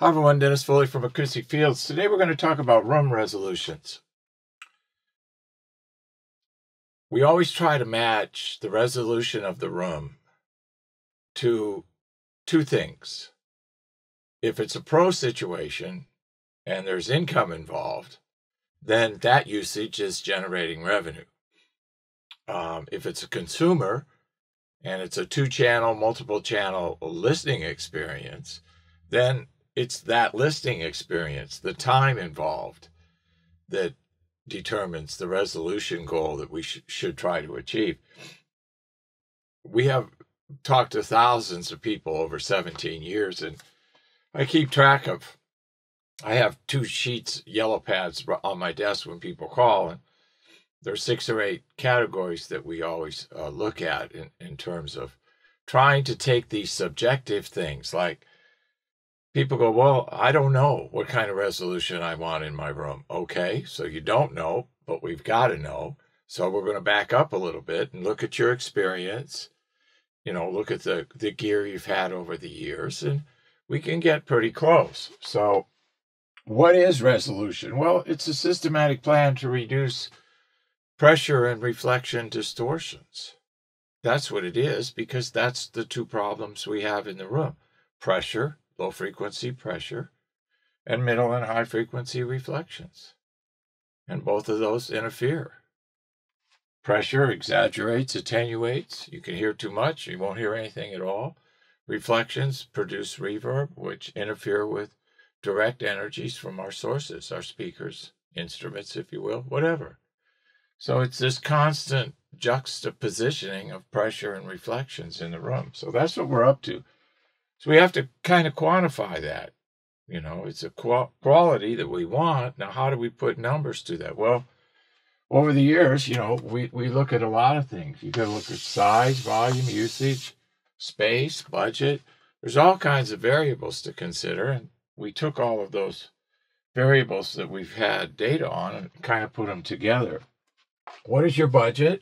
Hi everyone, Dennis Foley from Acoustic Fields. Today we're going to talk about room resolutions. We always try to match the resolution of the room to two things. If it's a pro situation and there's income involved, then that usage is generating revenue. If it's a consumer and it's a two-channel, multiple-channel listening experience, then it's that listening experience, the time involved, that determines the resolution goal that we should try to achieve. We have talked to thousands of people over 17 years, and I keep track of, I have two sheets, yellow pads on my desk when people call, and there's 6 or 8 categories that we always look at in terms of trying to take these subjective things like, people go, well, I don't know what kind of resolution I want in my room. Okay, so you don't know, but we've got to know. So we're going to back up a little bit and look at your experience. You know, look at the gear you've had over the years, and we can get pretty close. So what is resolution? Well, it's a systematic plan to reduce pressure and reflection distortions. That's what it is, because that's the two problems we have in the room. Pressure, low frequency pressure, and middle and high frequency reflections. And both of those interfere. Pressure exaggerates, attenuates. You can hear too much, you won't hear anything at all. Reflections produce reverb, which interfere with direct energies from our sources, our speakers, instruments, if you will, whatever. So it's this constant juxtapositioning of pressure and reflections in the room. So that's what we're up to. So we have to kind of quantify that. You know, it's a quality that we want. Now, how do we put numbers to that? Well, over the years, you know, we look at a lot of things. You got to look at size, volume, usage, space, budget. There's all kinds of variables to consider. And we took all of those variables that we've had data on and kind of put them together. What is your budget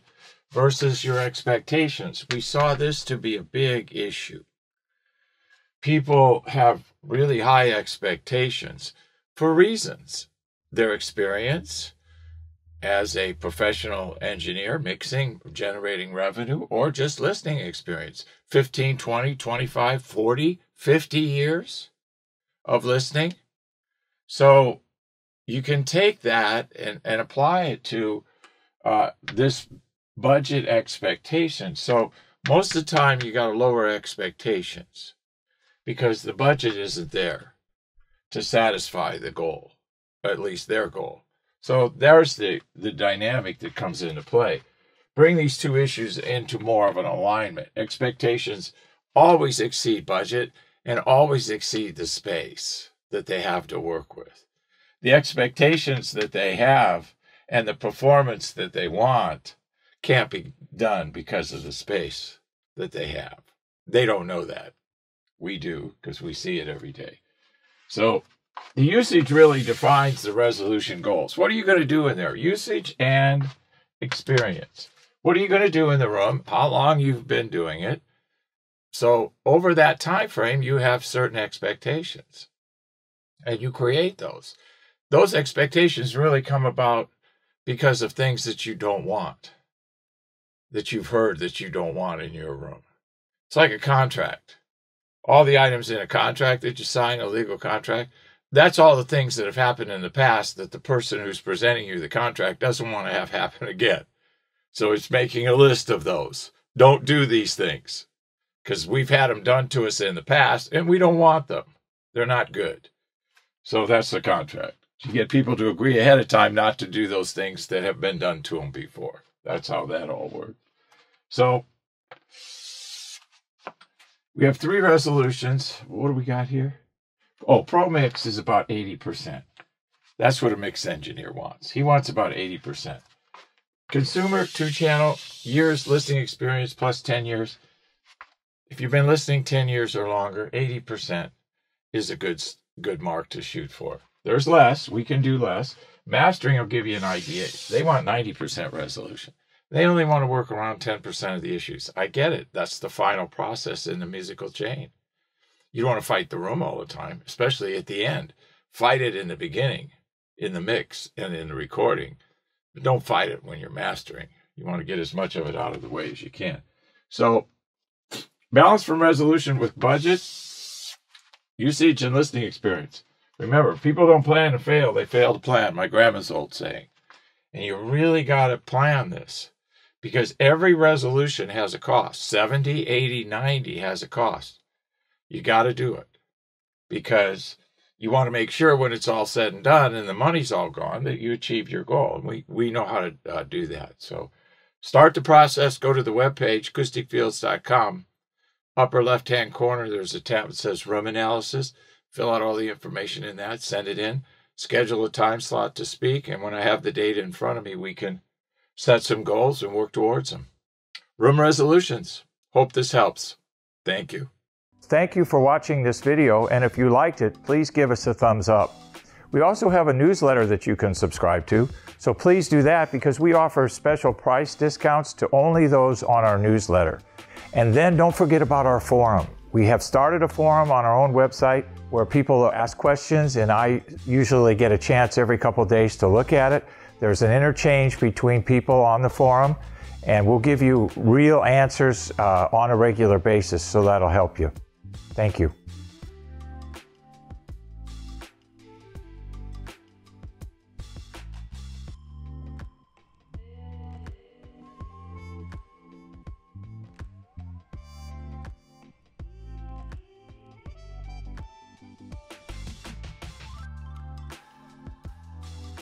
versus your expectations? We saw this to be a big issue. People have really high expectations for reasons. Their experience as a professional engineer, mixing, generating revenue, or just listening experience. 15, 20, 25, 40, 50 years of listening. So you can take that and apply it to this budget expectation. So most of the time you got to lower expectations, because the budget isn't there to satisfy the goal, at least their goal. So there's the dynamic that comes into play. Bring these two issues into more of an alignment. Expectations always exceed budget and always exceed the space that they have to work with. The expectations that they have and the performance that they want can't be done because of the space that they have. They don't know that. We do, because we see it every day. So the usage really defines the resolution goals. What are you going to do in there? Usage and experience. What are you going to do in the room? How long you've been doing it? So over that time frame, you have certain expectations, and you create those. Those expectations really come about because of things that you don't want, that you've heard that you don't want in your room. It's like a contract. All the items in a contract that you sign, a legal contract, that's all the things that have happened in the past that the person who's presenting you the contract doesn't want to have happen again. So it's making a list of those. Don't do these things, because we've had them done to us in the past and we don't want them. They're not good. So that's the contract. You get people to agree ahead of time not to do those things that have been done to them before. That's how that all works. So we have 3 resolutions. What do we got here? Oh, pro mix is about 80%. That's what a mix engineer wants. He wants about 80%. Consumer, 2-channel, years listening experience plus 10 years. If you've been listening 10 years or longer, 80% is a good mark to shoot for. There's less. We can do less. Mastering will give you an idea. They want 90% resolution. They only want to work around 10% of the issues. I get it. That's the final process in the musical chain. You don't want to fight the room all the time, especially at the end. Fight it in the beginning, in the mix, and in the recording. But don't fight it when you're mastering. You want to get as much of it out of the way as you can. So, balance from resolution with budget, usage, and listening experience. Remember, people don't plan to fail. They fail to plan, my grandma's old saying. And you really got to plan this, because every resolution has a cost. 70, 80, 90 has a cost. You got to do it, because you want to make sure when it's all said and done and the money's all gone that you achieve your goal. And we know how to do that. So start the process. Go to the webpage, acousticfields.com. Upper left-hand corner, there's a tab that says Room Analysis. Fill out all the information in that. Send it in. Schedule a time slot to speak. And when I have the data in front of me, we can set some goals and work towards them. Room resolutions. Hope this helps. Thank you. Thank you for watching this video, and if you liked it, please give us a thumbs up. We also have a newsletter that you can subscribe to, so please do that, because we offer special price discounts to only those on our newsletter. And then don't forget about our forum. We have started a forum on our own website where people ask questions, and I usually get a chance every couple of days to look at it. There's an interchange between people on the forum, and we'll give you real answers on a regular basis, so that'll help you. Thank you.